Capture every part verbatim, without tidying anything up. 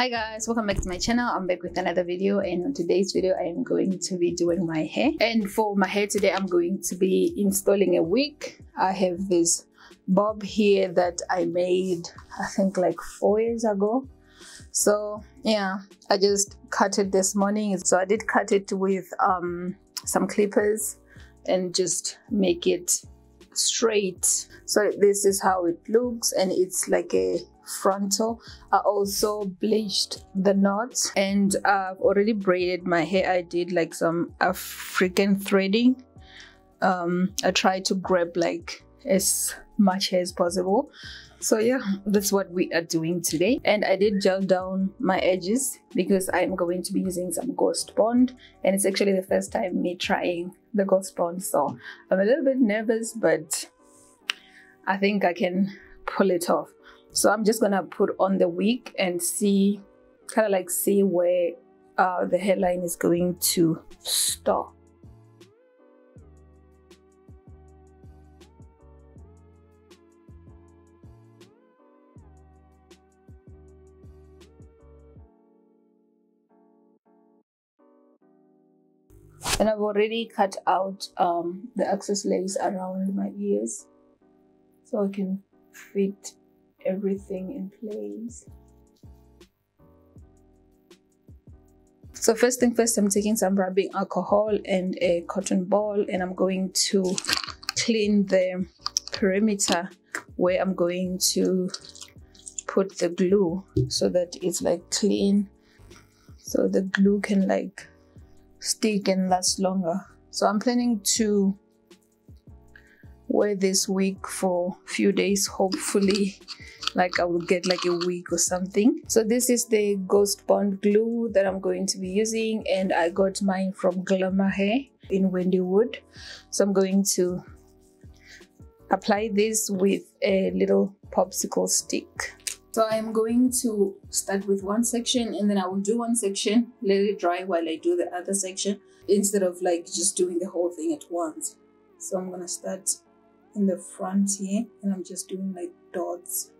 Hi guys, welcome back to my channel. I'm back with another video, and on today's video I am going to be doing my hair. And for my hair today I'm going to be installing a wig. I have this bob here that I made I think like four years ago. So yeah, I just cut it this morning. So I did cut it with um some clippers and just make it straight. So this is how it looks, and it's like a frontal. I also bleached the knots, and I've already braided my hair. I did like some African threading. um I tried to grab like as much hair as possible. So yeah, that's what we are doing today. And I did gel down my edges because I'm going to be using some Ghost Bond, and it's actually the first time me trying the Ghost Bond, so I'm a little bit nervous, but I think I can pull it off. So I'm just gonna put on the wig and see, kind of like see where uh, the hairline is going to stop. And I've already cut out um, the excess lace around my ears, so I can fit everything in place. So first thing first, I'm taking some rubbing alcohol and a cotton ball, and I'm going to clean the perimeter where I'm going to put the glue, so that it's like clean, so the glue can like stick and last longer. So I'm planning to wear this wig for a few days, hopefully. Like I will get like a wig or something. So this is the Ghost Bond glue that I'm going to be using, and I got mine from Glamour Hair in Wendywood. So I'm going to apply this with a little popsicle stick. So I'm going to start with one section, and then I will do one section, let it dry while I do the other section, instead of like just doing the whole thing at once. So I'm gonna start in the front here, and I'm just doing like dots.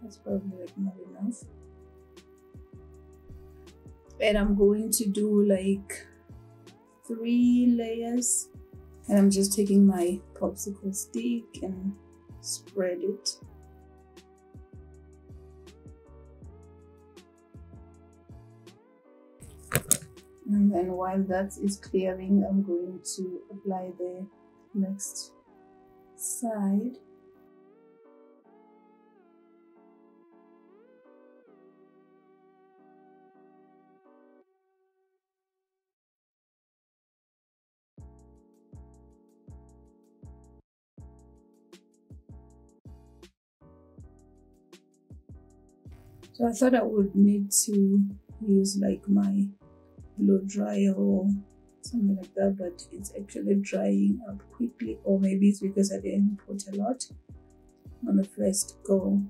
That's probably like not enough. And I'm going to do like three layers, and I'm just taking my popsicle stick and spread it. And then while that is clearing, I'm going to apply the next side. So I thought I would need to use like my blow dryer or something like that, but it's actually drying up quickly, or maybe it's because I didn't put a lot on the first go.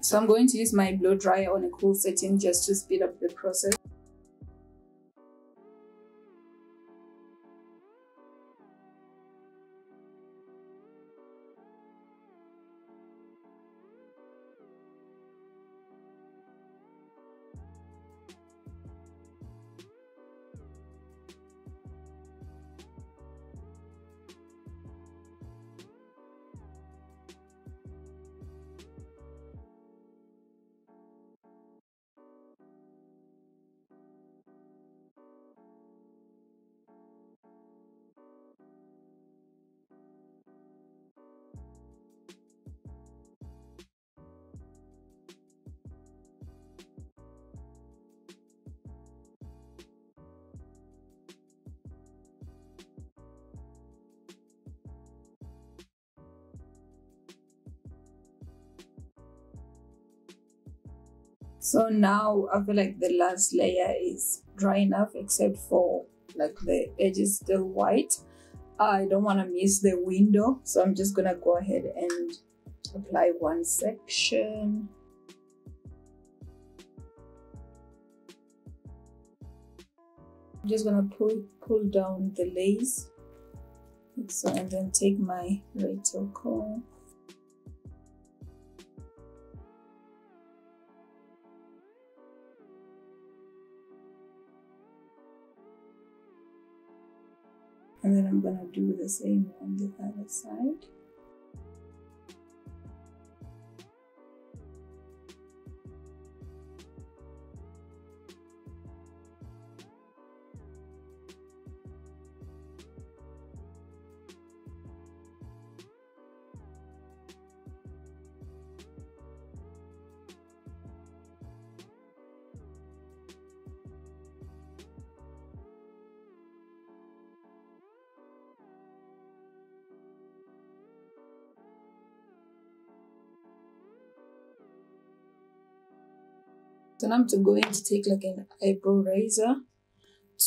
So I'm going to use my blow dryer on a cool setting just to speed up the process. So now I feel like the last layer is dry enough, except for like the edge is still white. I don't want to miss the window, so I'm just gonna go ahead and apply one section. I'm just gonna pull pull down the lace, like so, and then take my razor comb. And then I'm gonna do the same on the other side. So now I'm going to take like an eyebrow razor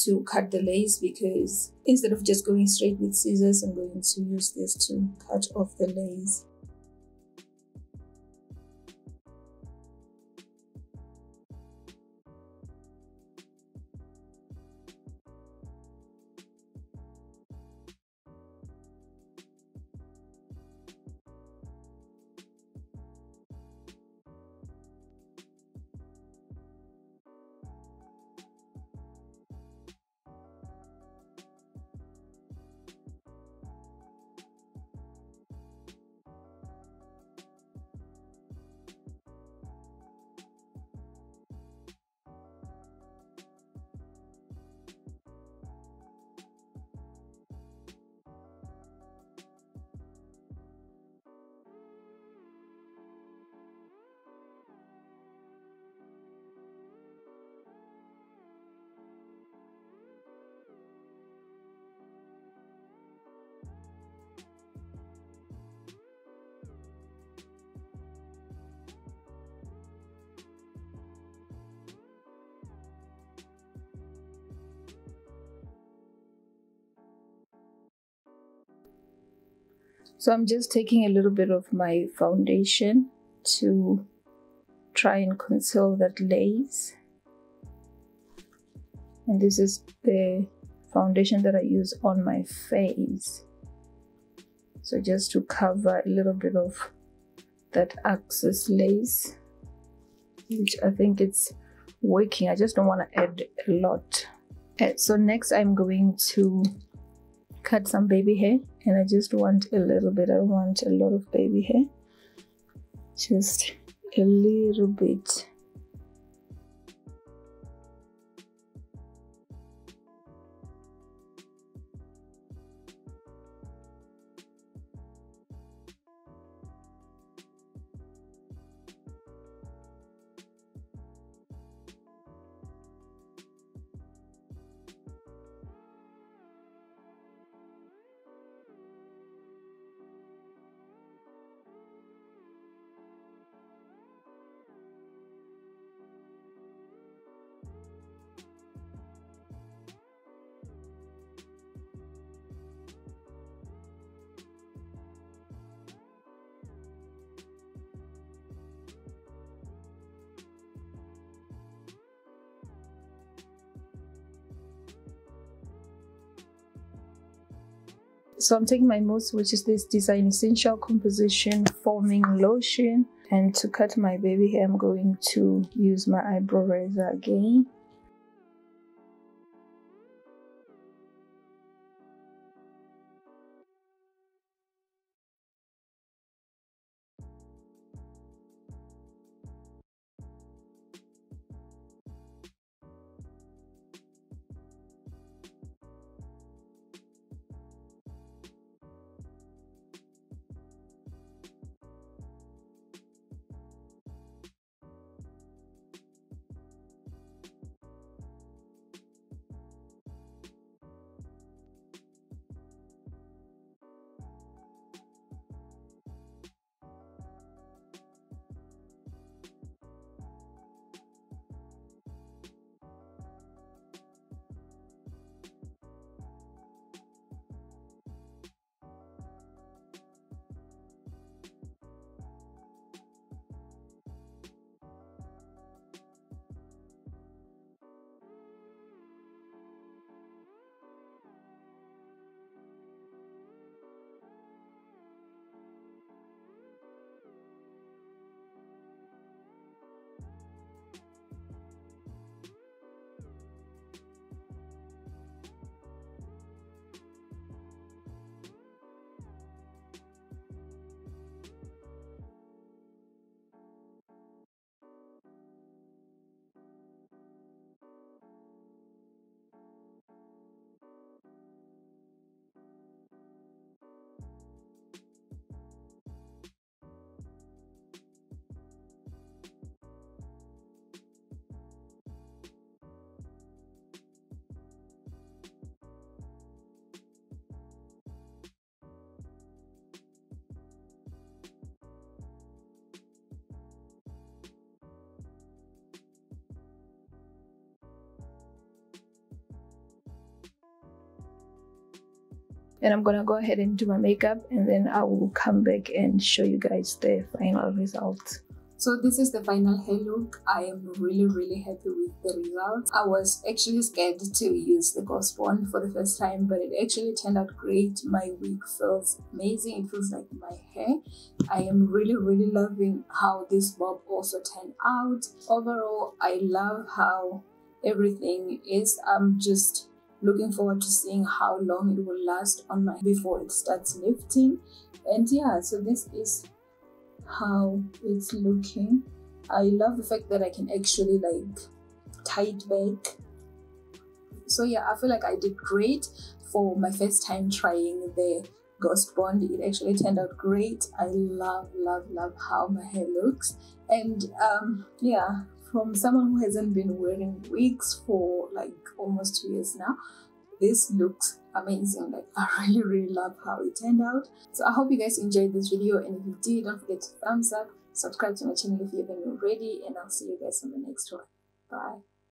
to cut the lace, because instead of just going straight with scissors, I'm going to use this to cut off the lace. So I'm just taking a little bit of my foundation to try and conceal that lace. And this is the foundation that I use on my face. So just to cover a little bit of that excess lace, which I think it's working. I just don't want to add a lot. And so next I'm going to cut some baby hair, and I just want a little bit. I don't want a lot of baby hair, just a little bit. So I'm taking my mousse, which is this Design Essential Composition Foaming Lotion. And to cut my baby hair, I'm going to use my eyebrow razor again. Then I'm gonna go ahead and do my makeup, and then I will come back and show you guys the final result. So this is the final hair look. I am really really happy with the results. I was actually scared to use the Ghost Bond for the first time, but it actually turned out great. My wig feels amazing. It feels like my hair. I am really really loving how this bob also turned out. Overall, I love how everything is. I'm just looking forward to seeing how long it will last on my before it starts lifting. And yeah, so this is how it's looking. I love the fact that I can actually like tie it back. So yeah, I feel like I did great for my first time trying the Ghost Bond. It actually turned out great. I love love love how my hair looks. And um yeah, from someone who hasn't been wearing wigs for like almost two years now, this looks amazing. Like, I really really love how it turned out. So I hope you guys enjoyed this video, and if you did, don't forget to thumbs up, subscribe to my channel if you haven't already, and I'll see you guys on the next one. Bye.